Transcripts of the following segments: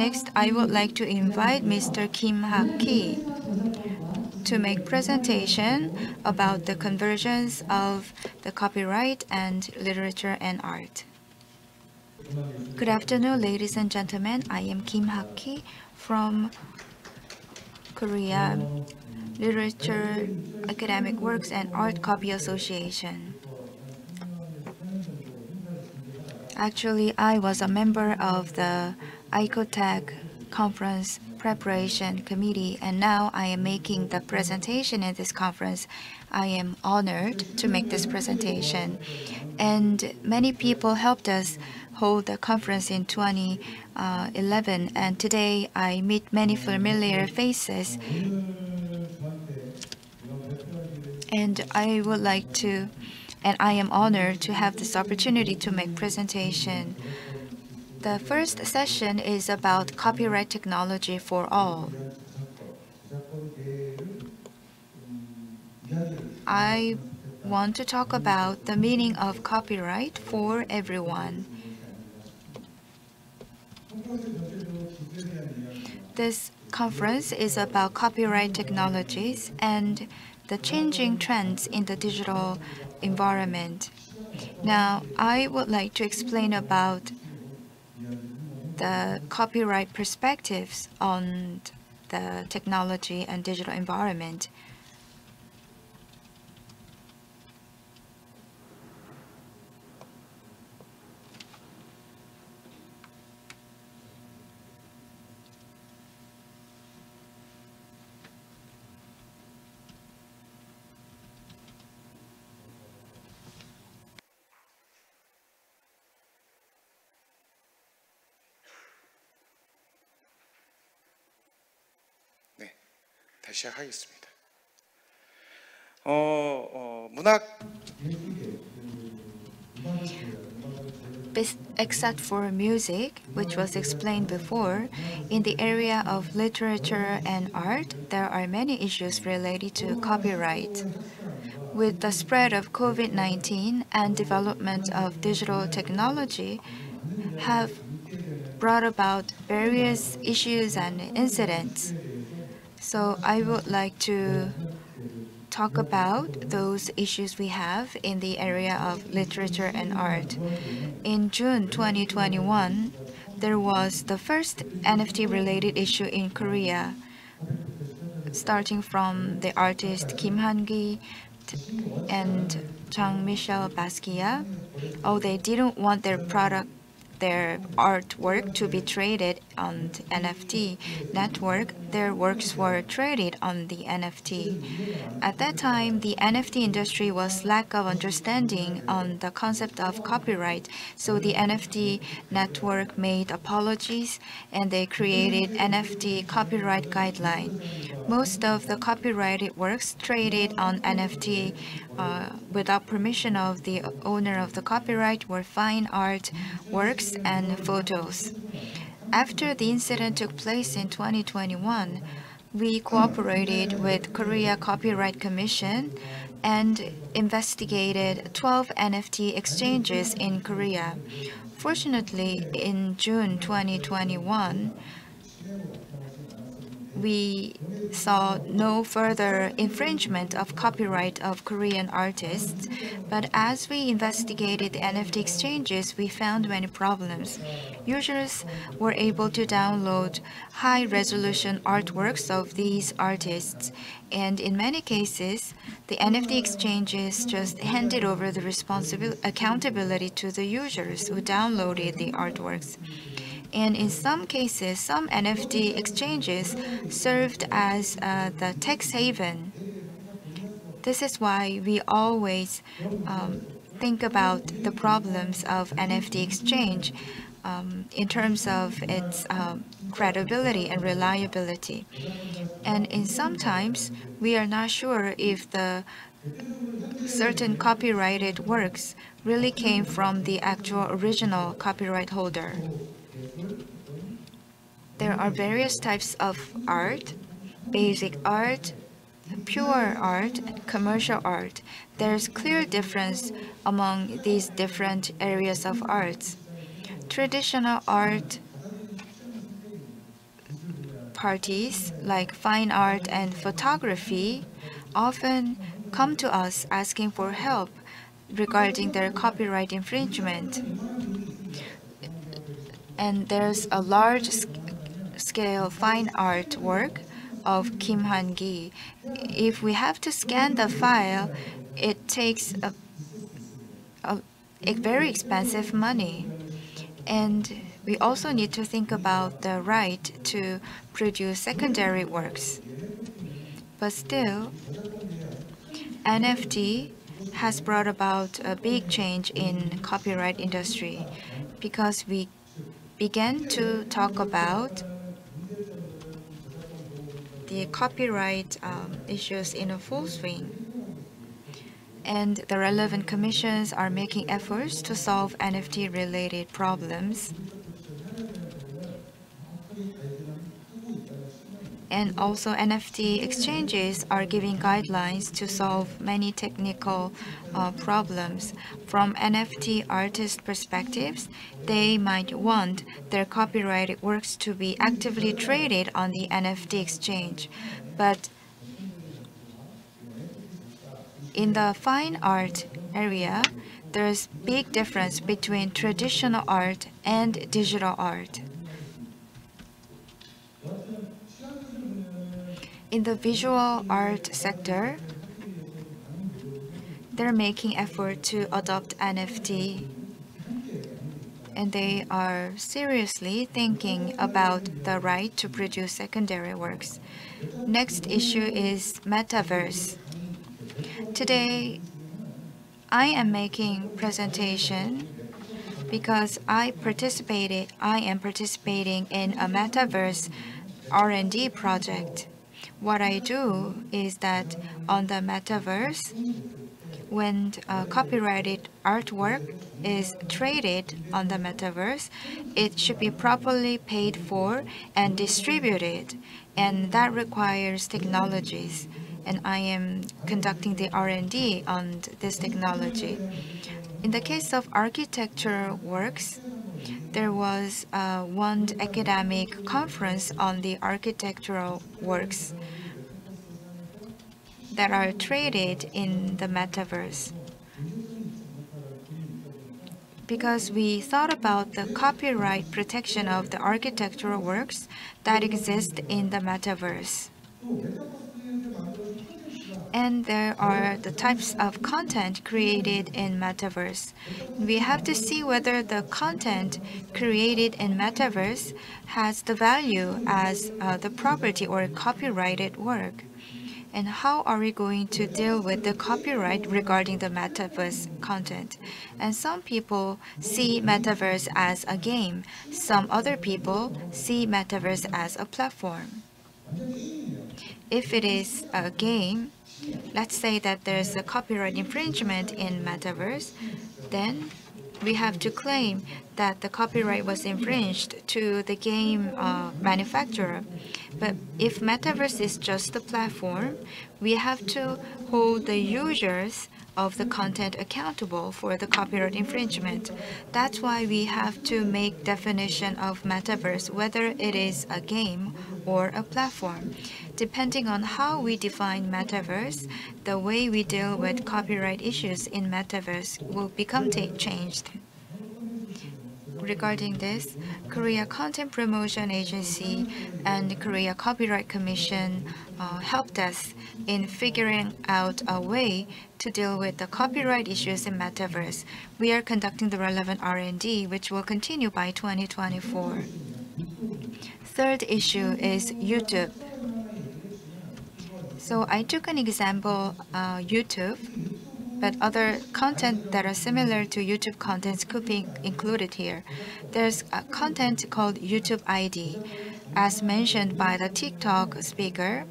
Next, I would like to invite Mr. Kim Hak-ki to make presentation about the convergence of the copyright and literature and art. Good afternoon, ladies and gentlemen. I am Kim Hak-ki from Korea Literature Academic Works and Art Copy Association. Actually, I was a member of the ICOTAC Conference Preparation Committee, and now I am making the presentation at this conference. I am honored to make this presentation. And many people helped us hold the conference in 2011, and today I meet many familiar faces. And I would like to, and I am honored to have this opportunity to make presentation. The first session is about copyright technology for all. I want to talk about the meaning of copyright for everyone. This conference is about copyright technologies and the changing trends in the digital environment. Now, I would like to explain about the copyright perspectives on the technology and digital environment. 시작하겠습니다. Except for music, which was explained before, in the area of literature and art, there are many issues related to copyright. With the spread of COVID-19 and development of digital technology have brought about various issues and incidents. So I would like to talk about those issues we have in the area of literature and art. In June 2021, there was the first NFT-related issue in Korea, starting from the artist Kim Hak-ki and Jean Michel Basquiat. Oh, they didn't want their product, their artwork to be traded on the NFT network. Their works were traded on the NFT. At that time, the NFT industry was lack of understanding on the concept of copyright. So the NFT network made apologies and they created NFT copyright guideline. Most of the copyrighted works traded on NFT without permission of the owner of the copyright were fine art works and photos. After the incident took place in 2021, we cooperated with Korea Copyright Commission and investigated 12 NFT exchanges in Korea. Fortunately, in June 2021, we saw no further infringement of copyright of Korean artists, but as we investigated the NFT exchanges, we found many problems. Users were able to download high-resolution artworks of these artists, and in many cases, the NFT exchanges just handed over the accountability to the users who downloaded the artworks. And in some cases, some NFT exchanges served as the tax haven. This is why we always think about the problems of NFT exchange in terms of its credibility and reliability. And in sometimes, we are not sure if the certain copyrighted works really came from the actual original copyright holder. There are various types of art, basic art, pure art, and commercial art. There's clear difference among these different areas of arts. Traditional art parties like fine art and photography often come to us asking for help regarding their copyright infringement. And there's a large-scale fine art work of Kim Hak-ki. If we have to scan the file, it takes a very expensive money. And we also need to think about the right to produce secondary works. But still, NFT has brought about a big change in copyright industry because we began to talk about the copyright issues in a full swing. And the relevant commissions are making efforts to solve NFT-related problems. And also NFT exchanges are giving guidelines to solve many technical problems. From NFT artist perspectives, they might want their copyrighted works to be actively traded on the NFT exchange. But in the fine art area, there's big difference between traditional art and digital art. In the visual art sector, they're making effort to adopt NFT, and they are seriously thinking about the right to produce secondary works. Next issue is Metaverse. Today, I am making presentation because I am participating in a Metaverse R&D project. What I do is that on the Metaverse, when copyrighted artwork is traded on the Metaverse, it should be properly paid for and distributed, and that requires technologies. And I am conducting the R&D on this technology. In the case of architecture works, there was one academic conference on the architectural works that are traded in the Metaverse. Because we thought about the copyright protection of the architectural works that exist in the Metaverse. And there are the types of content created in Metaverse. We have to see whether the content created in Metaverse has the value as the property or copyrighted work. And how are we going to deal with the copyright regarding the Metaverse content? And some people see Metaverse as a game. Some other people see Metaverse as a platform. If it is a game, let's say that there's a copyright infringement in Metaverse, then we have to claim that the copyright was infringed to the game manufacturer. But if Metaverse is just the platform, we have to hold the users of the content accountable for the copyright infringement. That's why we have to make definition of Metaverse, whether it is a game or a platform. Depending on how we define Metaverse, the way we deal with copyright issues in Metaverse will become changed. Regarding this, Korea Content Promotion Agency and Korea Copyright Commission helped us in figuring out a way to deal with the copyright issues in Metaverse. We are conducting the relevant R&D, which will continue by 2024. Third issue is YouTube. So I took an example, YouTube. But other content that are similar to YouTube contents could be included here. There's a content called YouTube ID. As mentioned by the TikTok speaker,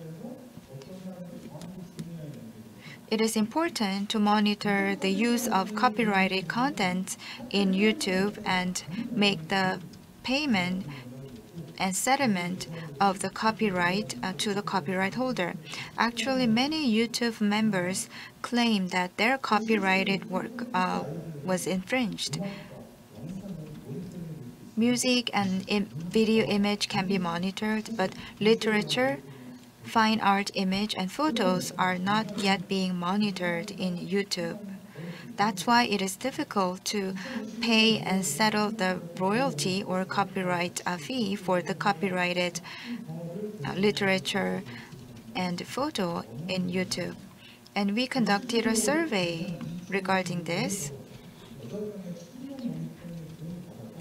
it is important to monitor the use of copyrighted content in YouTube and make the payment and settlement of the copyright to the copyright holder. Actually, many YouTube members claim that their copyrighted work was infringed. music and video image can be monitored, but literature, fine art image, and photos are not yet being monitored in YouTube. That's why it is difficult to pay and settle the royalty or copyright fee for the copyrighted literature and photo in YouTube. And we conducted a survey regarding this.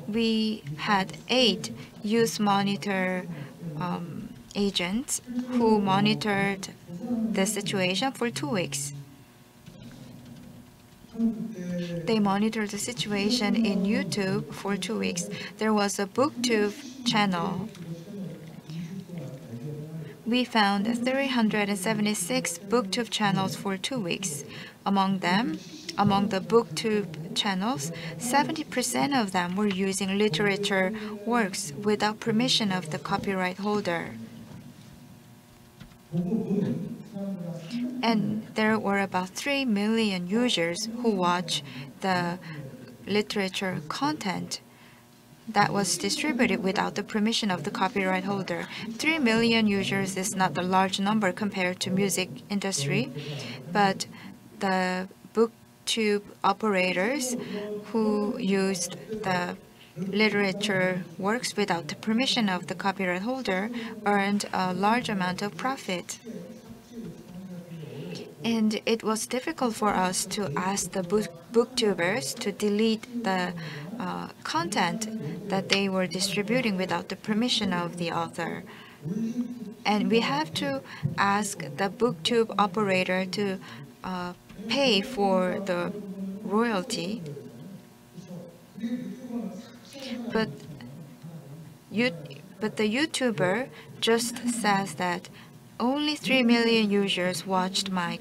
We had 8 use monitor agents who monitored the situation for 2 weeks. They monitored the situation in YouTube for 2 weeks. There was a BookTube channel. We found 376 BookTube channels for 2 weeks. Among the BookTube channels, 70% of them were using literature works without permission of the copyright holder. And there were about 3 million users who watched the literature content that was distributed without the permission of the copyright holder. 3 million users is not a large number compared to music industry, but the BookTube operators who used the literature works without the permission of the copyright holder earned a large amount of profit. And it was difficult for us to ask the booktubers to delete the content that they were distributing without the permission of the author. And we have to ask the BookTube operator to pay for the royalty. But the YouTuber just says that only 3 million users watched the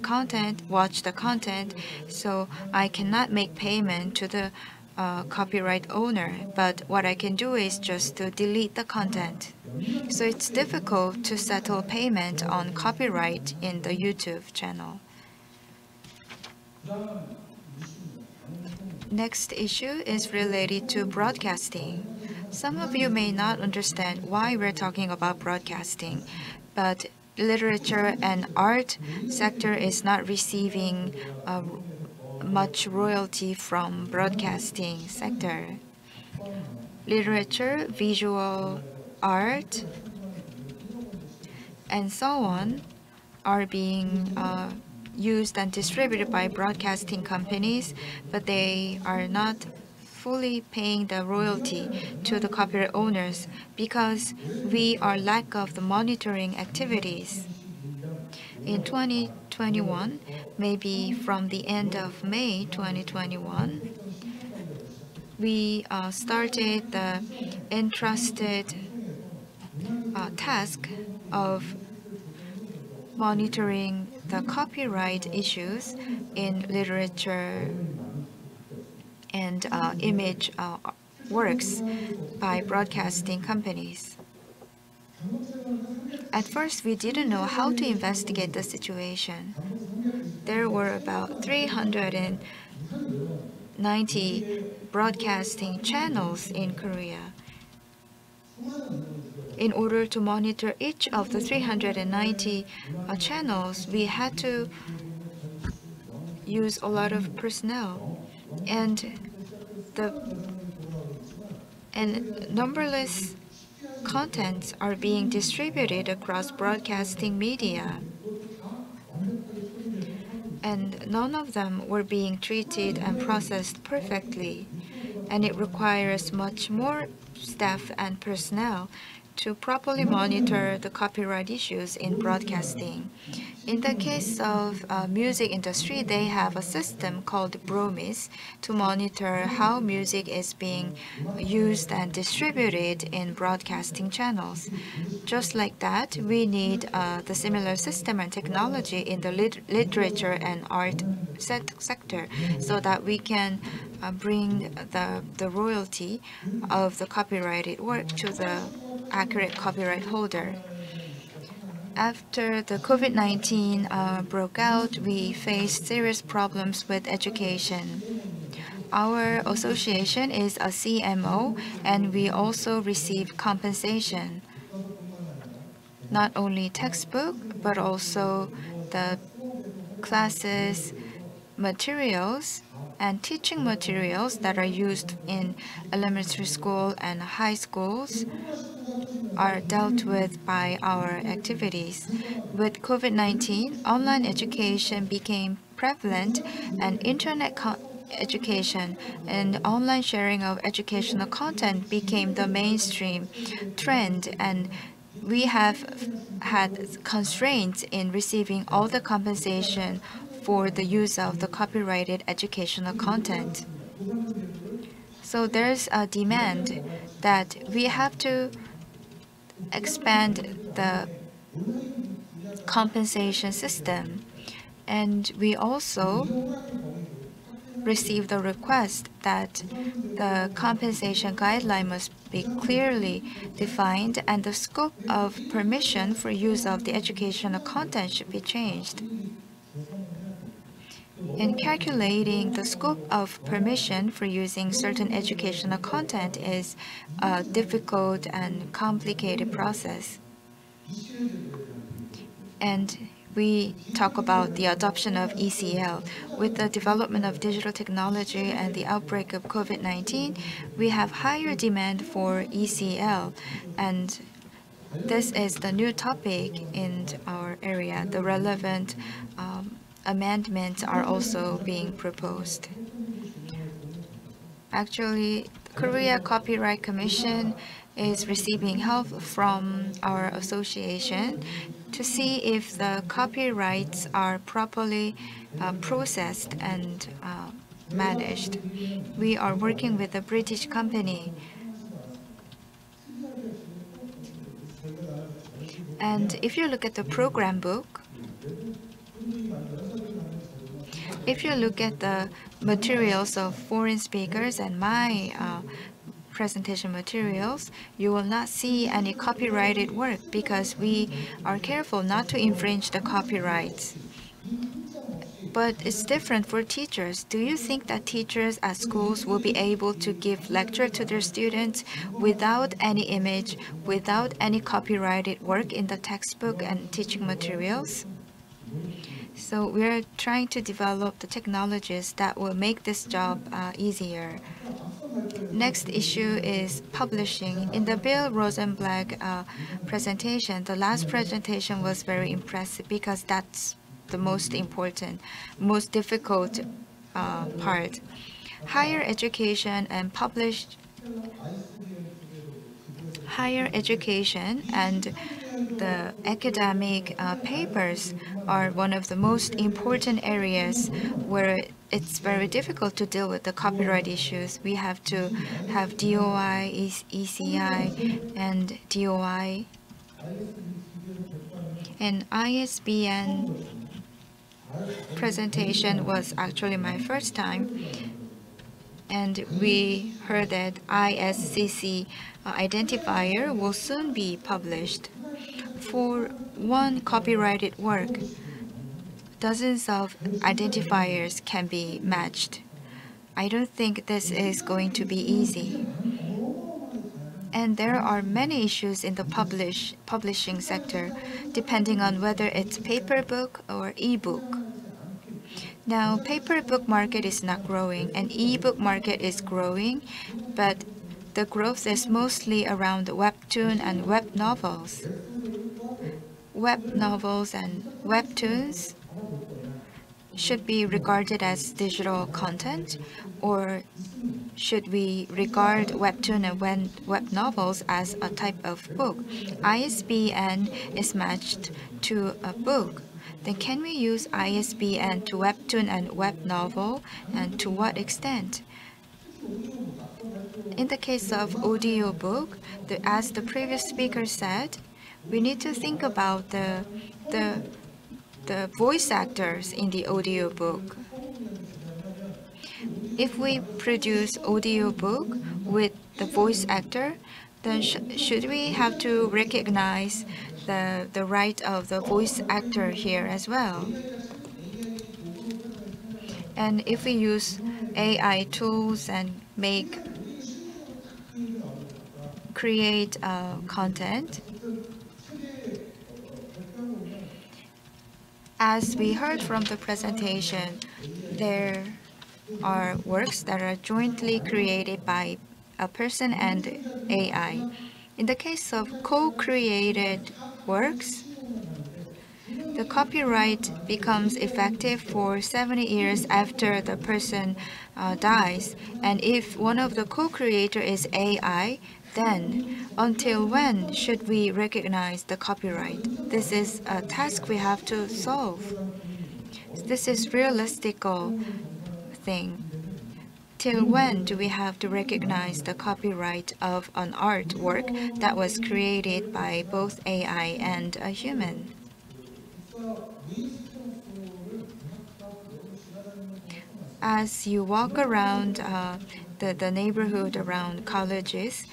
content, so I cannot make payment to the copyright owner. But what I can do is just to delete the content. So it's difficult to settle payment on copyright in the YouTube channel. Next issue is related to broadcasting. Some of you may not understand why we're talking about broadcasting, but literature and art sector is not receiving much royalty from broadcasting sector. Literature, visual art, and so on are being used and distributed by broadcasting companies, but they are not fully paying the royalty to the copyright owners because we are lack of the monitoring activities. In 2021, maybe from the end of May 2021, we started the entrusted task of monitoring the copyright issues in literature and image works by broadcasting companies. At first, we didn't know how to investigate the situation. There were about 390 broadcasting channels in Korea. In order to monitor each of the 390 channels, we had to use a lot of personnel, and numberless contents are being distributed across broadcasting media, and none of them were being treated and processed perfectly, and it requires much more staff and personnel to properly monitor the copyright issues in broadcasting. In the case of music industry, they have a system called Bromis to monitor how music is being used and distributed in broadcasting channels. Just like that, we need the similar system and technology in the literature and art sector so that we can bring the royalty of the copyrighted work to the accurate copyright holder. After the COVID-19 broke out, we faced serious problems with education. Our association is a CMO, and we also receive compensation. Not only textbook, but also the classes, materials, and teaching materials that are used in elementary school and high schools are dealt with by our activities. With COVID-19, online education became prevalent, and internet education and online sharing of educational content became the mainstream trend, and we have had constraints in receiving all the compensation for the use of the copyrighted educational content. So there's a demand that we have to expand the compensation system. And we also received the request that the compensation guideline must be clearly defined, and the scope of permission for use of the educational content should be changed. In calculating the scope of permission for using certain educational content is a difficult and complicated process. And we talk about the adoption of ECL. With the development of digital technology and the outbreak of COVID-19, we have higher demand for ECL. And this is the new topic in our area. The relevant amendments are also being proposed. Actually, the Korea Copyright Commission is receiving help from our association to see if the copyrights are properly processed and managed. We are working with a British company. And if you look at the program book, if you look at the materials of foreign speakers and my presentation materials, you will not see any copyrighted work because we are careful not to infringe the copyrights. But it's different for teachers. Do you think that teachers at schools will be able to give lecture to their students without any image, without any copyrighted work in the textbook and teaching materials? So we're trying to develop the technologies that will make this job easier. Next issue is publishing. In the Bill Rosenblatt presentation, the last presentation was very impressive because that's the most important, most difficult part. Higher education and the academic papers are one of the most important areas where it's very difficult to deal with the copyright issues. We have to have DOI, ECI, and DOI. And ISBN presentation was actually my first time. And we heard that ISCC identifier will soon be published. For one copyrighted work, dozens of identifiers can be matched. I don't think this is going to be easy. And there are many issues in the publishing sector, depending on whether it's paper book or e-book. Now, paper book market is not growing, and e-book market is growing, but the growth is mostly around webtoon and web novels. Web novels and webtoons should be regarded as digital content, or should we regard webtoon and web novels as a type of book? ISBN is matched to a book. Then can we use ISBN to webtoon and web novel, and to what extent? In the case of audiobook, as the previous speaker said, we need to think about the voice actors in the audiobook. If we produce audiobook with the voice actor, then should we have to recognize the right of the voice actor here as well? And if we use AI tools and create content. As we heard from the presentation, there are works that are jointly created by a person and AI. In the case of co-created works, the copyright becomes effective for 70 years after the person dies. And if one of the co-creator is AI, then until when should we recognize the copyright? This is a task we have to solve. This is realistic thing. Till when do we have to recognize the copyright of an artwork that was created by both AI and a human? As you walk around the neighborhood around colleges,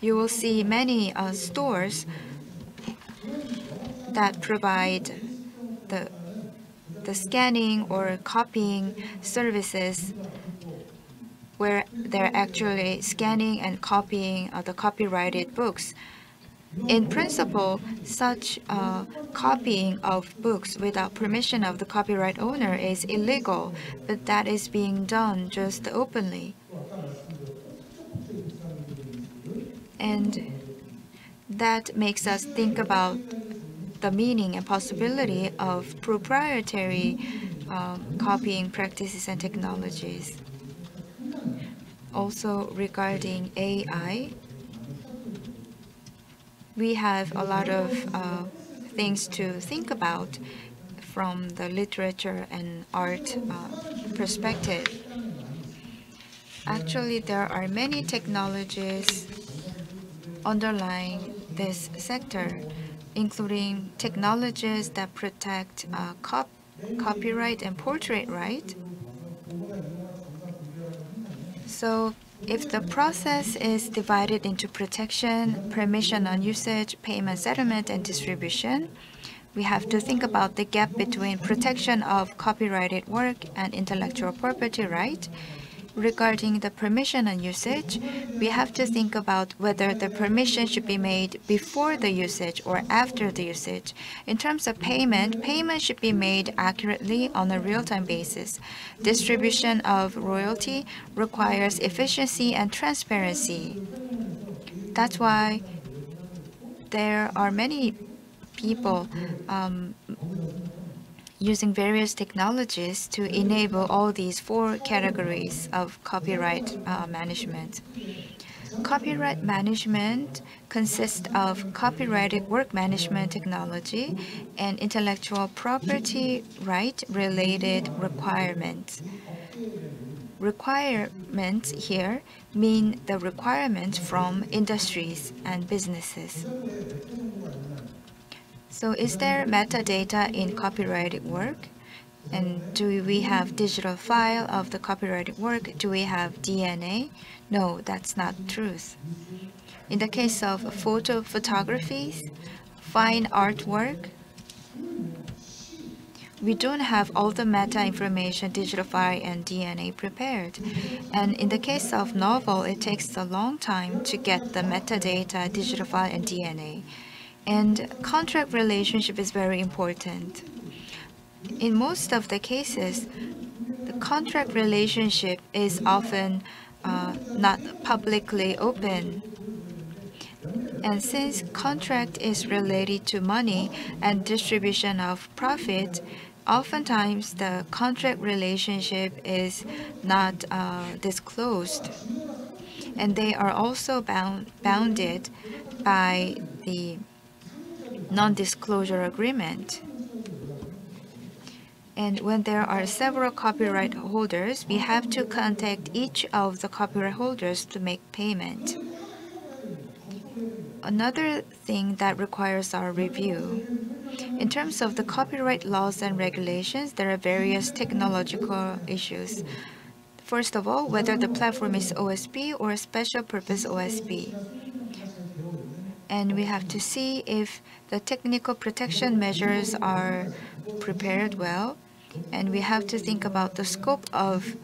you will see many stores that provide the scanning or copying services, where they're actually scanning and copying the copyrighted books. In principle, such copying of books without permission of the copyright owner is illegal, but that is being done just openly. And that makes us think about the meaning and possibility of proprietary copying practices and technologies. Also regarding AI, we have a lot of things to think about from the literature and art perspective. Actually, there are many technologies underlying this sector, including technologies that protect copyright and portrait right. So, if the process is divided into protection, permission on usage, payment settlement, and distribution, we have to think about the gap between protection of copyrighted work and intellectual property right. Regarding the permission and usage, we have to think about whether the permission should be made before the usage or after the usage. In terms of payment, payment should be made accurately on a real-time basis. Distribution of royalty requires efficiency and transparency. That's why there are many people using various technologies to enable all these four categories of copyright management. Copyright management consists of copyrighted work management technology and intellectual property right-related requirements. Requirements here mean the requirements from industries and businesses. So is there metadata in copyrighted work? And do we have digital file of the copyrighted work? Do we have DNA? No, that's not truth. In the case of photographies, fine artwork, we don't have all the meta information, digital file, and DNA prepared. And in the case of novel, it takes a long time to get the metadata, digital file, and DNA. And contract relationship is very important. In most of the cases, the contract relationship is often not publicly open. And since contract is related to money and distribution of profit, oftentimes the contract relationship is not disclosed. And they are also bounded by the non-disclosure agreement. And when there are several copyright holders, we have to contact each of the copyright holders to make payment. Another thing that requires our review. In terms of the copyright laws and regulations, there are various technological issues. First of all, whether the platform is OSP or a special purpose OSP. And we have to see if the technical protection measures are prepared well, and we have to think about the scope of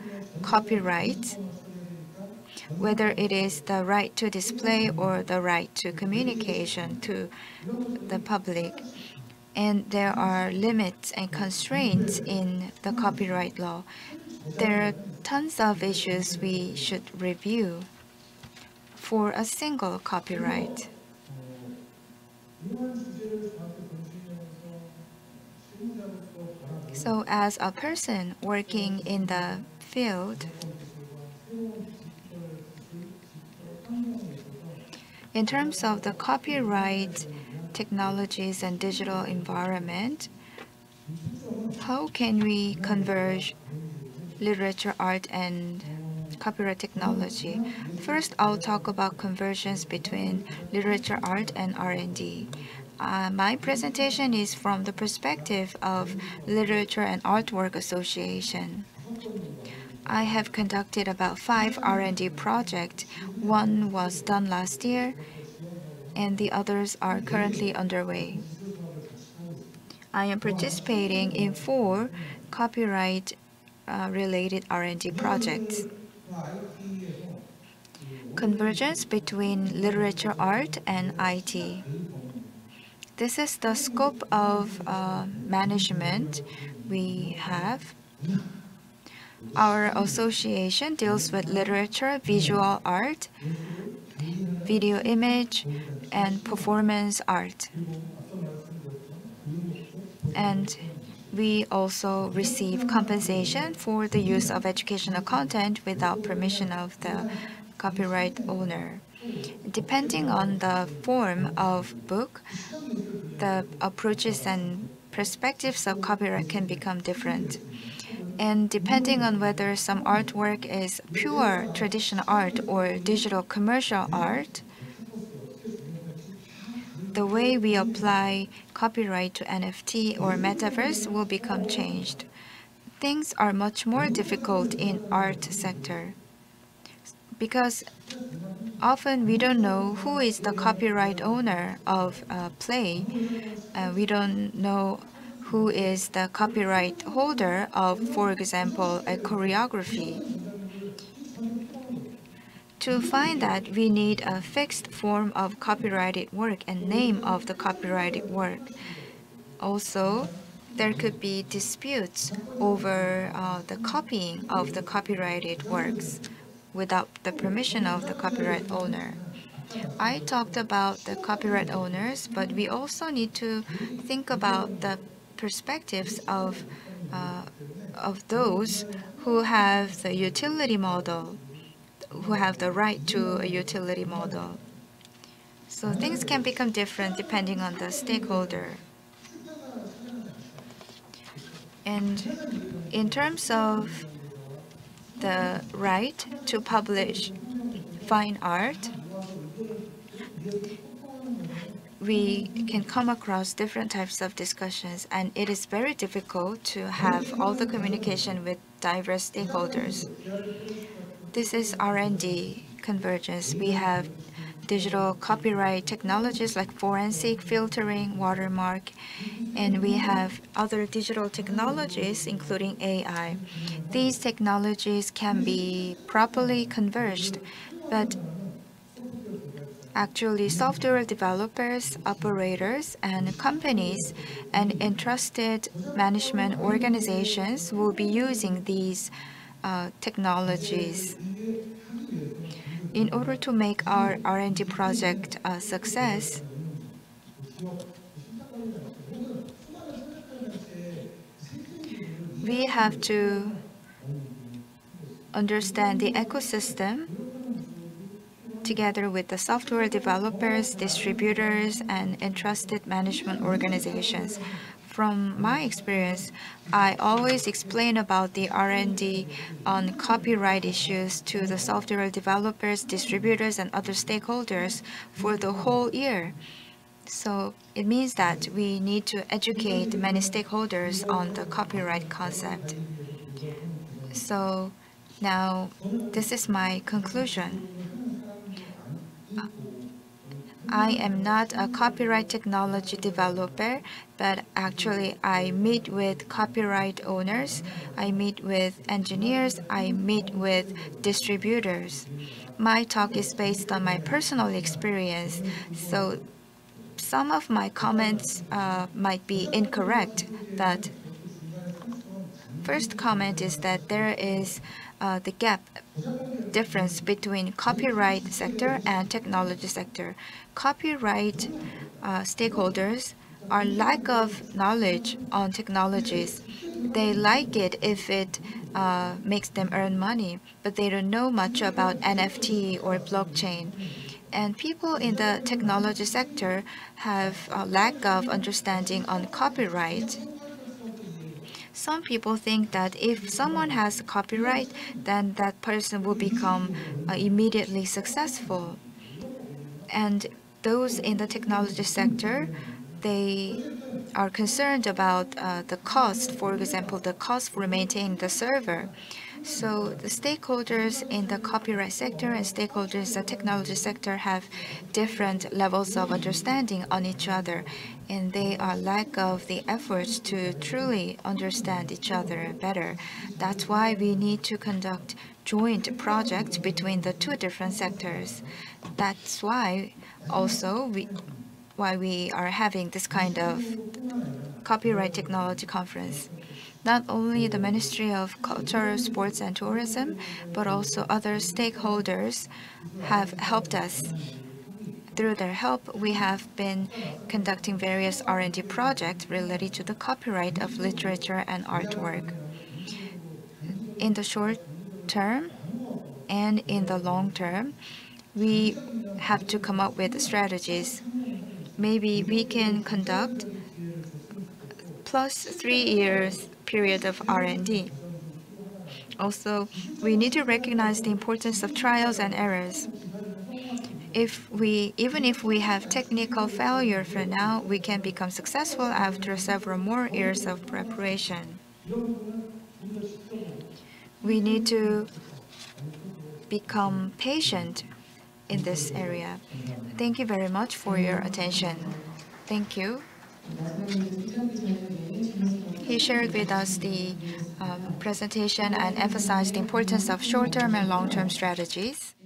copyright, whether it is the right to display or the right to communication to the public. And there are limits and constraints in the copyright law. There are tons of issues we should review for a single copyright. So as a person working in the field, in terms of the copyright technologies and digital environment, how can we converge literature, art, and copyright technology? First, I'll talk about conversions between literature, art, and R&D. My presentation is from the perspective of Literature and Artwork Association. I have conducted about 5 R&D projects. One was done last year, and the others are currently underway. I am participating in 4 copyright-related R&D projects. Convergence between literature, art, and IT. This is the scope of management we have. Our association deals with literature, visual art, video image, and performance art. And we also receive compensation for the use of educational content without permission of the copyright owner. Depending on the form of book, the approaches and perspectives of copyright can become different. And depending on whether some artwork is pure traditional art or digital commercial art, the way we apply copyright to NFT or Metaverse will become changed. Things are much more difficult in art sector, because often we don't know who is the copyright owner of a play. We don't know who is the copyright holder of, for example, a choreography. To find that, we need a fixed form of copyrighted work and name of the copyrighted work. Also, there could be disputes over the copying of the copyrighted works without the permission of the copyright owner. I talked about the copyright owners, but we also need to think about the perspectives of those who have the utility model, who have the right to a utility model. So things can become different depending on the stakeholder. And in terms of the right to publish fine art, we can come across different types of discussions, and it is very difficult to have all the communication with diverse stakeholders. This is R&D convergence. We have digital copyright technologies like forensic filtering, watermark, and we have other digital technologies, including AI. These technologies can be properly converged, but actually software developers, operators, and companies, and entrusted management organizations will be using these technologies. In order to make our R&D project a success, we have to understand the ecosystem together with the software developers, distributors, and entrusted management organizations. From my experience, I always explain about the R&D on copyright issues to the software developers, distributors, and other stakeholders for the whole year. So it means that we need to educate many stakeholders on the copyright concept. So now this is my conclusion. I am not a copyright technology developer, but actually I meet with copyright owners, I meet with engineers, I meet with distributors. My talk is based on my personal experience, so some of my comments might be incorrect, but first comment is that there is the difference between copyright sector and technology sector. Copyright stakeholders are lack of knowledge on technologies. They like it if it makes them earn money, but they don't know much about NFT or blockchain. And people in the technology sector have a lack of understanding on copyright. Some people think that if someone has a copyright, then that person will become immediately successful. And those in the technology sector, they are concerned about the cost, for example, the cost for maintaining the server. So the stakeholders in the copyright sector and stakeholders in the technology sector have different levels of understanding on each other, and they are lack of the efforts to truly understand each other better. That's why we need to conduct joint projects between the two different sectors. That's why also why we are having this kind of copyright technology conference. Not only the Ministry of Culture, Sports and Tourism, but also other stakeholders have helped us. Through their help, we have been conducting various R&D projects related to the copyright of literature and artwork. In the short term and in the long term, we have to come up with strategies. Maybe we can conduct plus 3 years period of R&D. Also, we need to recognize the importance of trials and errors. Even if we have technical failure for now, we can become successful after several more years of preparation. We need to become patient in this area. Thank you very much for your attention. Thank you. He shared with us the presentation and emphasized the importance of short-term and long-term strategies.